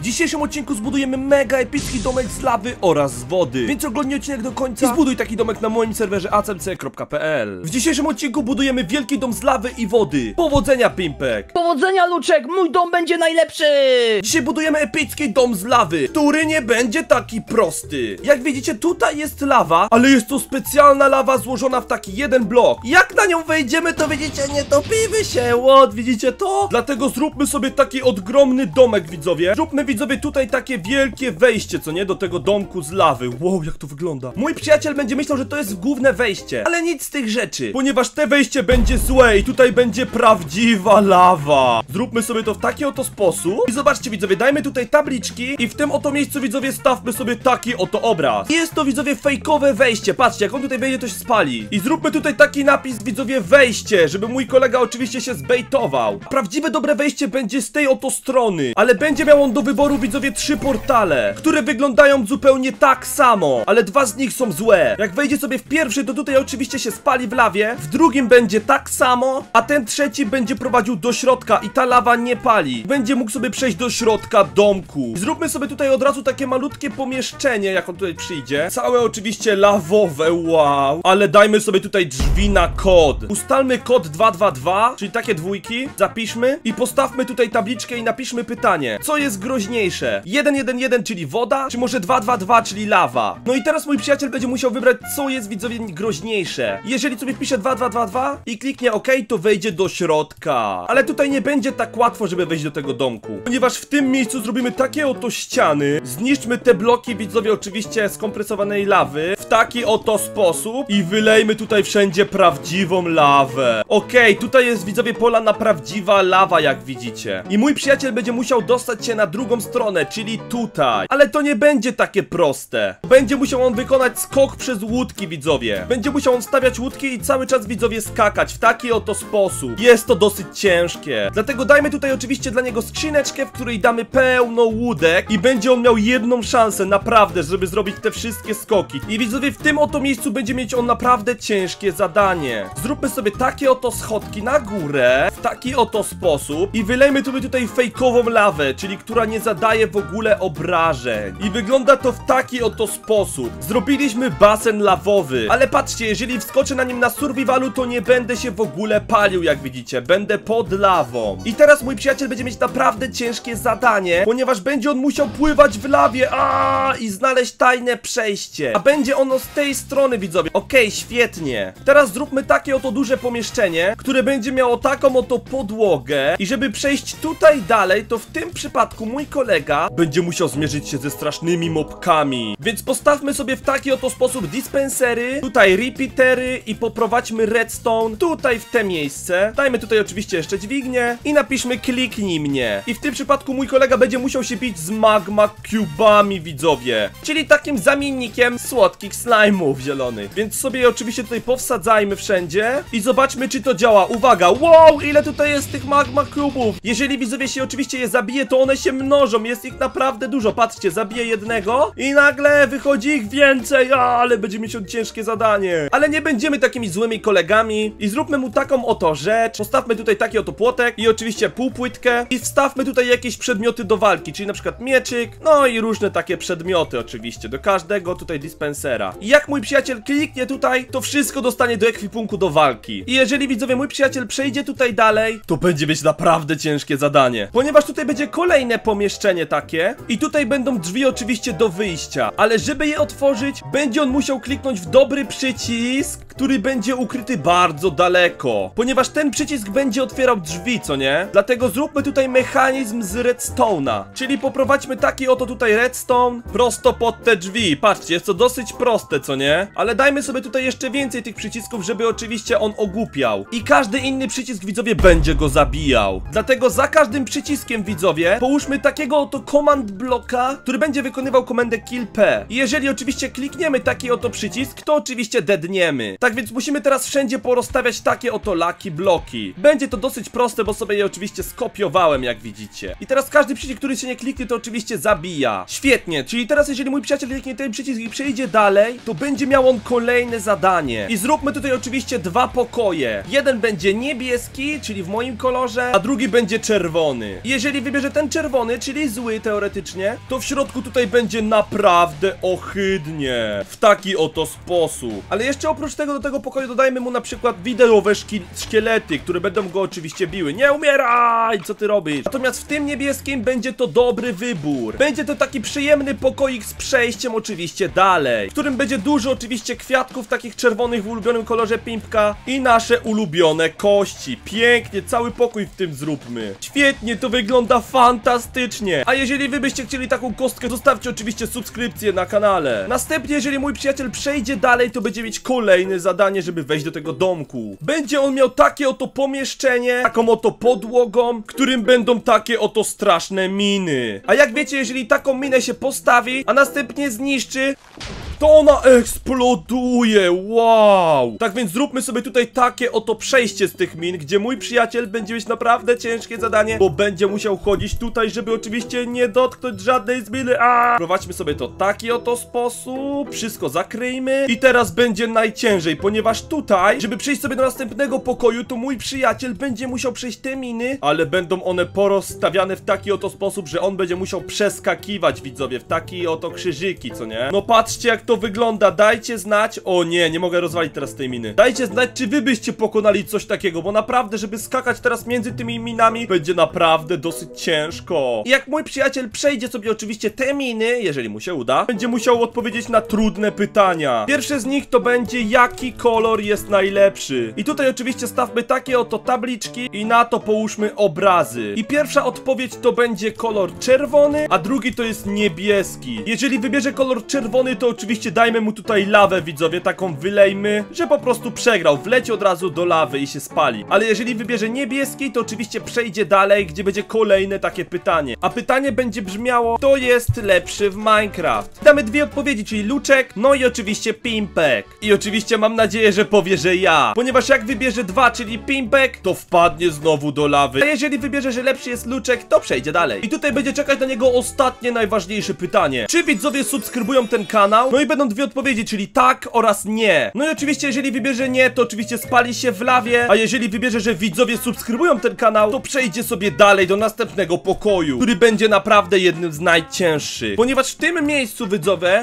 W dzisiejszym odcinku zbudujemy mega epicki domek z lawy oraz z wody. Więc oglądnij odcinek do końca i zbuduj taki domek na moim serwerze acmc.pl. W dzisiejszym odcinku budujemy wielki dom z lawy i wody. Powodzenia, Pimpek! Powodzenia, Luczek! Mój dom będzie najlepszy! Dzisiaj budujemy epicki dom z lawy, który nie będzie taki prosty. Jak widzicie, tutaj jest lawa, ale jest to specjalna lawa złożona w taki jeden blok. Jak na nią wejdziemy, to widzicie, nie topimy się. What? Widzicie to? Dlatego zróbmy sobie taki ogromny domek, widzowie. Zróbmy, widzowie, tutaj takie wielkie wejście, co nie? Do tego domku z lawy. Wow, jak to wygląda. Mój przyjaciel będzie myślał, że to jest główne wejście, ale nic z tych rzeczy, ponieważ te wejście będzie złe i tutaj będzie prawdziwa lawa. Zróbmy sobie to w taki oto sposób. I zobaczcie, widzowie, dajmy tutaj tabliczki i w tym oto miejscu, widzowie, stawmy sobie taki oto obraz. Jest to, widzowie, fejkowe wejście. Patrzcie, jak on tutaj wejdzie, to się spali. I zróbmy tutaj taki napis, widzowie, wejście, żeby mój kolega oczywiście się zbejtował. Prawdziwe dobre wejście będzie z tej oto strony, ale będzie miał on do wyboru, widzowie, 3 portale, które wyglądają zupełnie tak samo, ale 2 z nich są złe. Jak wejdzie sobie w pierwszy, to tutaj oczywiście się spali w lawie, w drugim będzie tak samo, a ten trzeci będzie prowadził do środka i ta lawa nie pali. Będzie mógł sobie przejść do środka domku. Zróbmy sobie tutaj od razu takie malutkie pomieszczenie, jak on tutaj przyjdzie. Całe oczywiście lawowe, wow. Ale dajmy sobie tutaj drzwi na kod. Ustalmy kod 222, czyli takie dwójki. Zapiszmy i postawmy tutaj tabliczkę i napiszmy pytanie. Co jest groźniejsze? 111, czyli woda, czy może 222, czyli lawa? No i teraz mój przyjaciel będzie musiał wybrać, co jest, widzowie, groźniejsze. Jeżeli sobie wpisze 2222 i kliknie OK, to wejdzie do środka. Ale tutaj nie będzie tak łatwo, żeby wejść do tego domku, ponieważ w tym miejscu zrobimy takie oto ściany. Zniszczmy te bloki, widzowie, oczywiście skompresowanej lawy w taki oto sposób i wylejmy tutaj wszędzie prawdziwą lawę. Okej, tutaj jest, widzowie, polana prawdziwa lawa, jak widzicie. I mój przyjaciel będzie musiał dostać się na drugą stronę, czyli tutaj. Ale to nie będzie takie proste. Będzie musiał on wykonać skok przez łódki, widzowie. Będzie musiał on stawiać łódki i cały czas, widzowie, skakać w taki oto sposób. Jest to dosyć ciężkie. Dlatego dajmy tutaj oczywiście dla niego skrzyneczkę, w której damy pełno łódek i będzie on miał jedną szansę naprawdę, żeby zrobić te wszystkie skoki. I, widzowie, w tym oto miejscu będzie mieć on naprawdę ciężkie zadanie. Zróbmy sobie takie oto schodki na górę w taki oto sposób i wylejmy sobie tutaj fejkową lawę, czyli która nie zadaje w ogóle obrażeń. I wygląda to w taki oto sposób. Zrobiliśmy basen lawowy, ale patrzcie, jeżeli wskoczę na nim na survivalu, to nie będę się w ogóle palił, jak widzicie. Będę pod lawą. I teraz mój przyjaciel będzie mieć naprawdę ciężkie zadanie, ponieważ będzie on musiał pływać w lawie i znaleźć tajne przejście. A będzie ono z tej strony, widzowie. Okej, świetnie. Teraz zróbmy takie oto duże pomieszczenie, które będzie miało taką oto podłogę i żeby przejść tutaj dalej, to w tym przypadku mój kolega będzie musiał zmierzyć się ze strasznymi mobkami. Więc postawmy sobie w taki oto sposób dispensery, tutaj repeatery i poprowadźmy redstone tutaj w te miejsce. Dajmy tutaj oczywiście jeszcze dźwignię i napiszmy kliknij mnie. I w tym przypadku mój kolega będzie musiał się bić z magma cubami, widzowie, czyli takim zamiennikiem słodkich slajmów zielonych. Więc sobie je oczywiście tutaj powsadzajmy wszędzie i zobaczmy, czy to działa. Uwaga, wow, ile tutaj jest tych magma cubów. Jeżeli, widzowie, się oczywiście je zabije, to one się mnożą, jest ich naprawdę dużo. Patrzcie, zabiję jednego i nagle wychodzi ich więcej, ale będzie mieć on ciężkie zadanie. Ale nie będziemy takimi złymi kolegami i zróbmy mu taką oto rzecz. Postawmy tutaj taki oto płotek i oczywiście półpłytkę i wstawmy tutaj jakieś przedmioty do walki, czyli na przykład mieczyk, no i różne takie przedmioty oczywiście, do każdego tutaj dispensera. I jak mój przyjaciel kliknie tutaj, to wszystko dostanie do ekwipunku do walki. I jeżeli, widzowie, mój przyjaciel przejdzie tutaj dalej, to będzie mieć naprawdę ciężkie zadanie, ponieważ tutaj będzie kolejne pomieszczenie takie i tutaj będą drzwi oczywiście do wyjścia, ale żeby je otworzyć, będzie on musiał kliknąć w dobry przycisk, który będzie ukryty bardzo daleko, ponieważ ten przycisk będzie otwierał drzwi, co nie? Dlatego zróbmy tutaj mechanizm z redstone'a, czyli poprowadźmy taki oto tutaj redstone prosto pod te drzwi. Patrzcie, jest to dosyć proste, co nie? Ale dajmy sobie tutaj jeszcze więcej tych przycisków, żeby oczywiście on ogłupiał i każdy inny przycisk, widzowie, będzie go zabijał. Dlatego za każdym przyciskiem, widzowie, połóżmy takiego oto command bloka, który będzie wykonywał komendę kill P. I jeżeli oczywiście klikniemy taki oto przycisk, to oczywiście deadniemy. Tak więc musimy teraz wszędzie porozstawiać takie oto lucky bloki. Będzie to dosyć proste, bo sobie je oczywiście skopiowałem, jak widzicie. I teraz każdy przycisk, który się nie kliknie, to oczywiście zabija. Świetnie, czyli teraz jeżeli mój przyjaciel kliknie ten przycisk i przejdzie dalej, to będzie miał on kolejne zadanie. I zróbmy tutaj oczywiście 2 pokoje. Jeden będzie niebieski, czyli w moim kolorze, a drugi będzie czerwony. I jeżeli wybierze ten czerwony, czyli czyli zły teoretycznie, to w środku tutaj będzie naprawdę ohydnie. W taki oto sposób. Ale jeszcze oprócz tego do tego pokoju dodajmy mu na przykład widerowe szkielety, które będą go oczywiście biły. Nie umieraj! Co ty robisz? Natomiast w tym niebieskim będzie to dobry wybór. Będzie to taki przyjemny pokoik z przejściem oczywiście dalej, w którym będzie dużo oczywiście kwiatków takich czerwonych w ulubionym kolorze Pimpka i nasze ulubione kości. Pięknie, cały pokój w tym zróbmy. Świetnie, to wygląda fantastycznie. A jeżeli wy byście chcieli taką kostkę, zostawcie oczywiście subskrypcję na kanale. Następnie, jeżeli mój przyjaciel przejdzie dalej, to będzie mieć kolejne zadanie, żeby wejść do tego domku. Będzie on miał takie oto pomieszczenie, taką oto podłogą, w którym będą takie oto straszne miny. A jak wiecie, jeżeli taką minę się postawi, a następnie zniszczy, to ona eksploduje, wow! Tak więc zróbmy sobie tutaj takie oto przejście z tych min, gdzie mój przyjaciel będzie mieć naprawdę ciężkie zadanie, bo będzie musiał chodzić tutaj, żeby oczywiście nie dotknąć żadnej z miny. Prowadźmy sobie to taki oto sposób, wszystko zakryjmy i teraz będzie najciężej, ponieważ tutaj, żeby przejść sobie do następnego pokoju, to mój przyjaciel będzie musiał przejść te miny, ale będą one porozstawiane w taki oto sposób, że on będzie musiał przeskakiwać, widzowie, w takie oto krzyżyki, co nie? No patrzcie, jak to wygląda, dajcie znać. O nie, nie mogę rozwalić teraz tej miny. Dajcie znać, czy wy byście pokonali coś takiego, bo naprawdę, żeby skakać teraz między tymi minami, będzie naprawdę dosyć ciężko. I jak mój przyjaciel przejdzie sobie oczywiście te miny, jeżeli mu się uda, będzie musiał odpowiedzieć na trudne pytania. Pierwsze z nich to będzie, jaki kolor jest najlepszy. I tutaj oczywiście stawmy takie oto tabliczki i na to połóżmy obrazy. I pierwsza odpowiedź to będzie kolor czerwony, a drugi to jest niebieski. Jeżeli wybierze kolor czerwony, to oczywiście dajmy mu tutaj lawę, widzowie, taką wylejmy, że po prostu przegrał, wleci od razu do lawy i się spali. Ale jeżeli wybierze niebieski, to oczywiście przejdzie dalej, gdzie będzie kolejne takie pytanie. A pytanie będzie brzmiało, kto jest lepszy w Minecraft? Damy dwie odpowiedzi, czyli Luczek, no i oczywiście Pimpek. I oczywiście mam nadzieję, że powie, że ja, ponieważ jak wybierze dwa, czyli Pimpek, to wpadnie znowu do lawy. A jeżeli wybierze, że lepszy jest Luczek, to przejdzie dalej. I tutaj będzie czekać na niego ostatnie, najważniejsze pytanie. Czy widzowie subskrybują ten kanał? No i będą dwie odpowiedzi, czyli tak oraz nie. No i oczywiście, jeżeli wybierze nie, to oczywiście spali się w lawie, a jeżeli wybierze, że widzowie subskrybują ten kanał, to przejdzie sobie dalej do następnego pokoju, który będzie naprawdę jednym z najcięższych, ponieważ w tym miejscu, widzowie,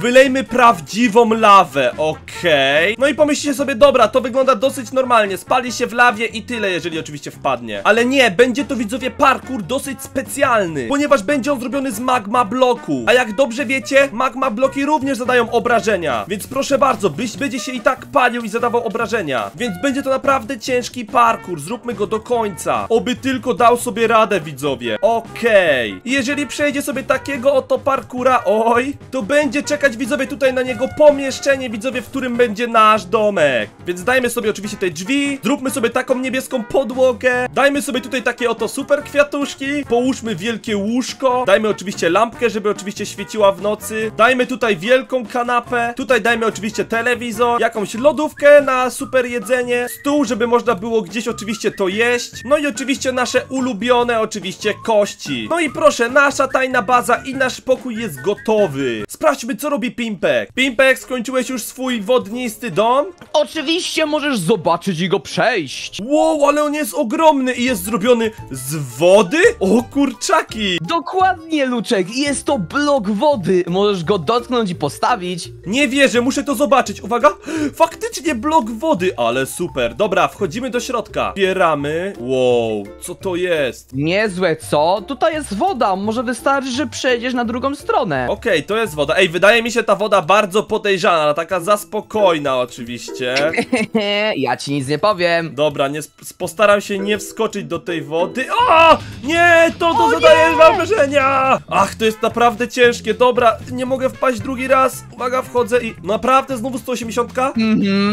wylejmy prawdziwą lawę, okej. No i pomyślcie sobie, dobra, to wygląda dosyć normalnie, spali się w lawie i tyle, jeżeli oczywiście wpadnie. Ale nie, będzie to, widzowie, parkour dosyć specjalny, ponieważ będzie on zrobiony z magma bloku, a jak dobrze wiecie, magma bloki również zadają obrażenia, więc proszę bardzo, będzie się i tak palił i zadawał obrażenia, więc będzie to naprawdę ciężki parkour, zróbmy go do końca, oby tylko dał sobie radę, widzowie, okej. Jeżeli przejdzie sobie takiego oto parkoura, oj, to będzie czekać, widzowie, tutaj na niego pomieszczenie, widzowie, w którym będzie nasz domek, więc dajmy sobie oczywiście te drzwi, zróbmy sobie taką niebieską podłogę, dajmy sobie tutaj takie oto super kwiatuszki, połóżmy wielkie łóżko, dajmy oczywiście lampkę, żeby oczywiście świeciła w nocy, dajmy tutaj wielką kanapę, tutaj dajmy oczywiście telewizor, jakąś lodówkę na super jedzenie, stół, żeby można było gdzieś oczywiście to jeść, no i oczywiście nasze ulubione oczywiście kości. No i proszę, nasza tajna baza i nasz pokój jest gotowy. Sprawdźmy, co robi Pimpek. Pimpek, skończyłeś już swój wodnisty dom? Oczywiście, możesz zobaczyć i go przejść. Wow, ale on jest ogromny i jest zrobiony z wody? O kurczaki! Dokładnie, Luczek, jest to blok wody, możesz go dotknąć i postawić. Nie wierzę, muszę to zobaczyć. Uwaga, faktycznie blok wody, ale super. Dobra, wchodzimy do środka. Bieramy. Wow, co to jest? Niezłe, co? Tutaj jest woda. Może wystarczy, że przejdziesz na drugą stronę. Okej, to jest woda. Ej, wydaje mi się ta woda bardzo podejrzana, taka za spokojna oczywiście. Ja ci nic nie powiem. Dobra, postaram się nie wskoczyć do tej wody. O! Nie, to zadaje wrażenia. Ach, to jest naprawdę ciężkie. Dobra, nie mogę wpaść drugi raz, uwaga, wchodzę i naprawdę znowu 180?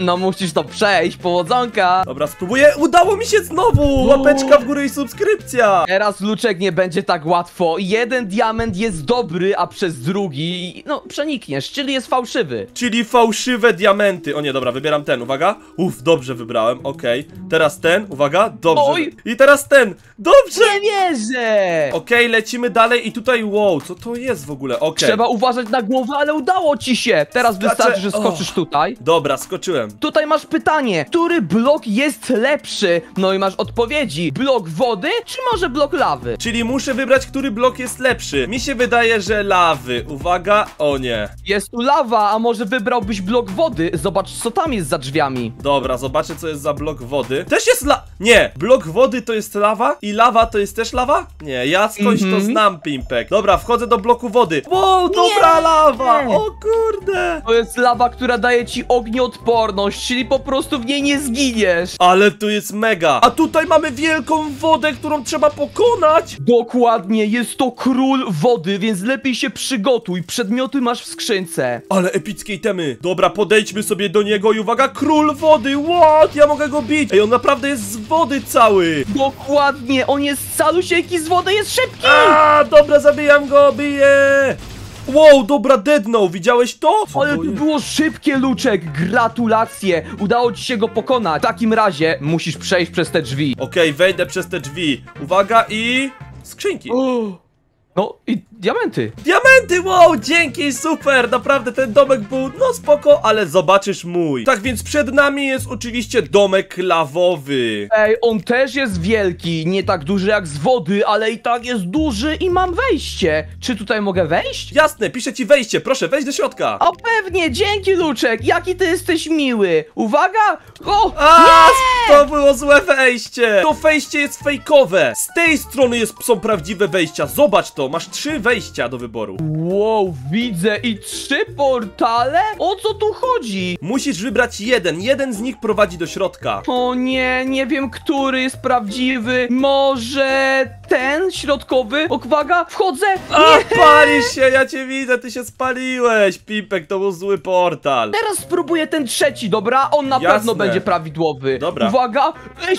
No musisz to przejść, powodzonka. Dobra, spróbuję, udało mi się znowu. Łapeczka w górę i subskrypcja. Teraz, Luczek, nie będzie tak łatwo. Jeden diament jest dobry, a przez drugi, no, przenikniesz, czyli jest fałszywy. Czyli fałszywe diamenty. O nie, dobra, wybieram ten, uwaga. Uff, dobrze wybrałem, okej. Teraz ten, uwaga, dobrze. Oj. I teraz ten, dobrze. Nie wierzę. Okej, lecimy dalej i tutaj, wow, co to jest w ogóle, okej. Trzeba uważać na głowę. Boże, ale udało ci się! Teraz wystarczy, że skoczysz tutaj. Dobra, skoczyłem. Tutaj masz pytanie, który blok jest lepszy? No i masz odpowiedzi. Blok wody, czy może blok lawy? Czyli muszę wybrać, który blok jest lepszy. Mi się wydaje, że lawy. Uwaga, o nie. Jest tu lawa, a może wybrałbyś blok wody? Zobacz, co tam jest za drzwiami. Dobra, zobaczę, co jest za blok wody. Też jest lawa. Nie, blok wody to jest lawa i lawa to jest też lawa? Nie, ja skądś to znam, Pimpek. Dobra, wchodzę do bloku wody. Wow, dobra lawa. O kurde. To jest lawa, która daje ci ognioodporność, czyli po prostu w niej nie zginiesz. Ale tu jest mega. A tutaj mamy wielką wodę, którą trzeba pokonać. Dokładnie, jest to król wody, więc lepiej się przygotuj. Przedmioty masz w skrzynce. Ale epickie itemy. Dobra, podejdźmy sobie do niego i uwaga, król wody. What? Ja mogę go bić. Ej, on naprawdę jest z wody cały. Dokładnie, on jest calusieńki z wody, jest szybki. A, dobra, zabijam go, biję. Wow, dobra, deadnął, widziałeś to? Ale to było szybkie, Luczek, gratulacje, udało ci się go pokonać. W takim razie musisz przejść przez te drzwi. Okej, wejdę przez te drzwi. Uwaga i... skrzynki. No i diamenty. Diamenty, wow, dzięki, super. Naprawdę ten domek był, no spoko, ale zobaczysz mój. Tak więc przed nami jest oczywiście domek lawowy. Ej, on też jest wielki, nie tak duży jak z wody, ale i tak jest duży i mam wejście. Czy tutaj mogę wejść? Jasne, piszę ci wejście, proszę, wejść do środka. O pewnie, dzięki, Luczek, jaki ty jesteś miły. Uwaga, o, nie! To było złe wejście. To wejście jest fejkowe. Z tej strony są prawdziwe wejścia, zobacz to. Masz 3 wejścia do wyboru. Wow, widzę i 3 portale? O co tu chodzi? Musisz wybrać jeden. Jeden z nich prowadzi do środka. O nie, nie wiem, który jest prawdziwy. Może ten środkowy? Uwaga, wchodzę. Nie! Palisz się, ja cię widzę, ty się spaliłeś. Pimpek, to był zły portal. Teraz spróbuję ten trzeci, dobra? On na pewno będzie prawidłowy. Dobra. Uwaga, weź.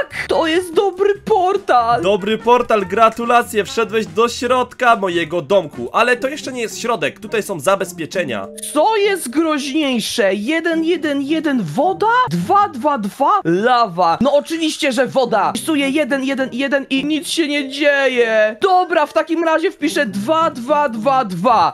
Tak, to jest dobry portal. Dobry portal, gratulacje, wszedłeś do środka mojego domku. Ale to jeszcze nie jest środek, tutaj są zabezpieczenia. Co jest groźniejsze? 1-1-1 woda? 2-2-2 lawa. No oczywiście, że woda. Wpisuję 1-1-1 i nic się nie dzieje. Dobra, w takim razie wpiszę 2-2-2-2.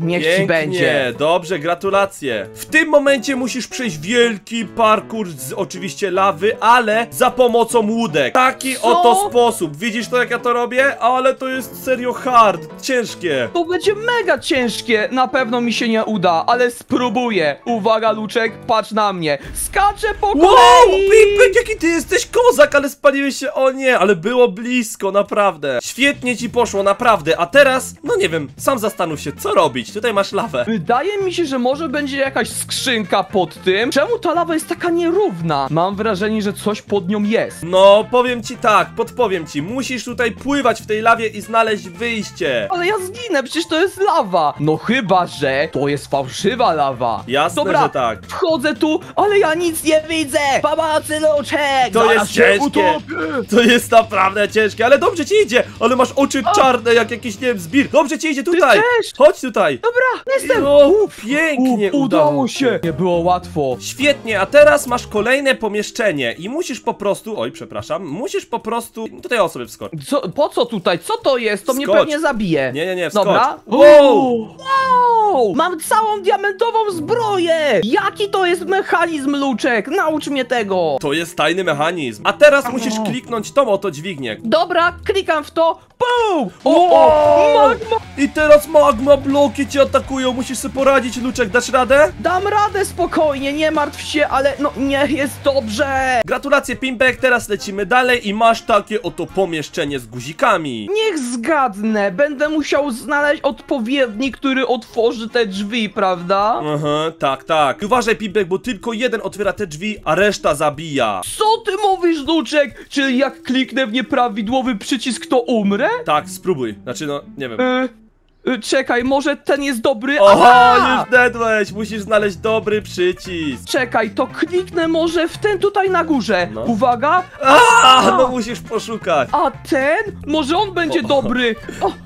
Niech ci będzie. Dobrze, gratulacje. W tym momencie musisz przejść wielki parkour z oczywiście lawy, ale za pomocą łódek. Taki oto sposób. Widzisz to, jak ja to robię? Ale to jest serio hard. Ciężkie. To będzie mega ciężkie. Na pewno mi się nie uda, ale spróbuję. Uwaga, Luczek, patrz na mnie. Skaczę po kolei. Wow, Pimpek, jaki ty jesteś kozak, ale spaliłeś się. O nie, ale było blisko, naprawdę. Świetnie ci poszło, naprawdę. A teraz, no nie wiem, sam zastanów się, co robić. Tutaj masz lawę. Wydaje mi się, że może będzie jakaś skrzynka pod tym. Czemu ta lawa jest taka nierówna? Mam wrażenie, że coś pod nią jest. No, powiem ci tak, podpowiem ci. Musisz tutaj pływać w tej lawie i znaleźć wyjście. Ale ja zginę, przecież to jest lawa. No chyba, że to jest fałszywa lawa. Jasne, dobra, że tak. Wchodzę tu, ale ja nic nie widzę. Pomocy, Luczek! To jest ciężkie. To jest naprawdę ciężkie, ale dobrze ci idzie. Ale masz oczy czarne, jak jakiś, nie wiem, zbir. Dobrze ci idzie tutaj. Chodź tutaj. Dobra, jestem. O, pięknie. Udało się. Nie było łatwo. Świetnie, a teraz masz kolejne pomieszczenie i musisz po prostu, oj, przepraszam, musisz po prostu, tutaj osoby wskocz. Co, po co tutaj? Co to jest? To mnie pewnie zabije. Nie, wskocz. Dobra. Wow! Mam całą diamentową zbroję! Jaki to jest mechanizm, Luczek? Naucz mnie tego. To jest tajny mechanizm. A teraz musisz kliknąć tą oto dźwignię. Dobra, klikam w to. Pum! Magma! I teraz magma bloki cię atakują. Musisz sobie poradzić, Luczek. Dasz radę? Dam radę, spokojnie, nie martw się, ale no nie jest dobrze. Gratulacje, Pimpek, teraz lecimy dalej i masz takie oto pomieszczenie z guzikami. Niech zgadnę, będę musiał znaleźć odpowiedni, który otworzy te drzwi, prawda? Aha, tak. Uważaj, Pimpek, bo tylko jeden otwiera te drzwi, a reszta zabija. Co ty mówisz, Luczek? Czyli jak kliknę w nieprawidłowy przycisk, to umrę? Tak, spróbuj, znaczy no, nie wiem. Czekaj, może ten jest dobry. Aha, już dedłeś, musisz znaleźć dobry przycisk. Czekaj, to kliknę może w ten tutaj na górze. No. Uwaga. No musisz poszukać. A ten? Może on będzie dobry.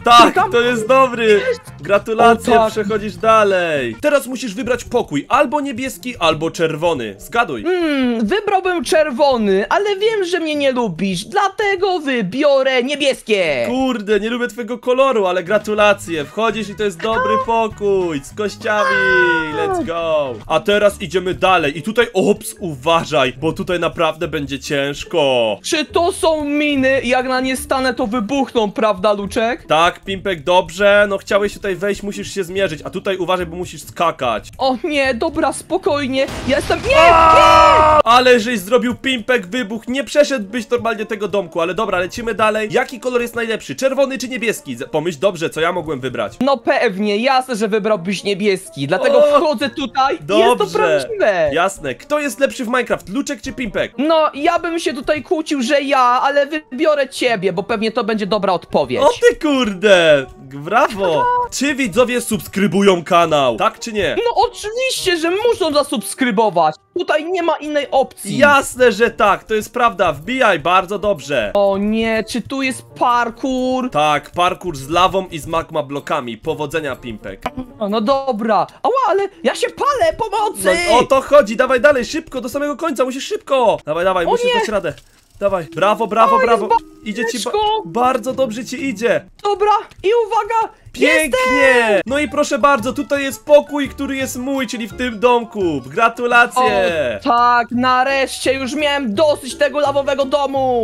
Tak, to jest dobry. Gratulacje, przechodzisz dalej. Teraz musisz wybrać pokój. Albo niebieski, albo czerwony. Zgaduj. Wybrałbym czerwony, ale wiem, że mnie nie lubisz. Dlatego wybiorę niebieskie. Kurde, nie lubię twojego koloru, ale gratulacje. wchodzisz i to jest dobry pokój z kościami, let's go. A teraz idziemy dalej i tutaj, ops, uważaj, bo tutaj naprawdę będzie ciężko. Czy to są miny? Jak na nie stanę, to wybuchną, prawda, Luczek? Tak, Pimpek, dobrze, no chciałeś tutaj wejść, musisz się zmierzyć, a tutaj uważaj, bo musisz skakać. O nie, dobra, spokojnie, ja jestem... Nie, nie! Ale żeś zrobił, Pimpek, wybuch, nie przeszedłbyś normalnie tego domku, ale dobra, lecimy dalej. Jaki kolor jest najlepszy, czerwony czy niebieski? Pomyśl dobrze, co ja mogłem wybrać. No pewnie, jasne, że wybrałbyś niebieski, dlatego wchodzę tutaj i jest to prawdziwe. Jasne, kto jest lepszy w Minecraft, Luczek czy Pimpek? No, ja bym się tutaj kłócił, że ja, ale wybiorę ciebie, bo pewnie to będzie dobra odpowiedź. O ty kurde, brawo. Czy widzowie subskrybują kanał, tak czy nie? No oczywiście, że muszą zasubskrybować. Tutaj nie ma innej opcji. Jasne, że tak, to jest prawda, wbijaj, bardzo dobrze. O nie, czy tu jest parkour? Tak, parkour z lawą i z magma blokami, powodzenia, Pimpek. No dobra, ała, ale ja się palę, pomocy! No, o to chodzi, dawaj dalej, szybko, do samego końca, musisz szybko. Dawaj, dawaj, o musisz dać radę. Dawaj, brawo, brawo, brawo. Idzie ci bardzo dobrze ci idzie. Dobra, i uwaga! Pięknie! No i proszę bardzo, tutaj jest pokój, który jest mój, czyli w tym domku. Gratulacje! O, tak, nareszcie, już miałem dosyć tego lawowego domu.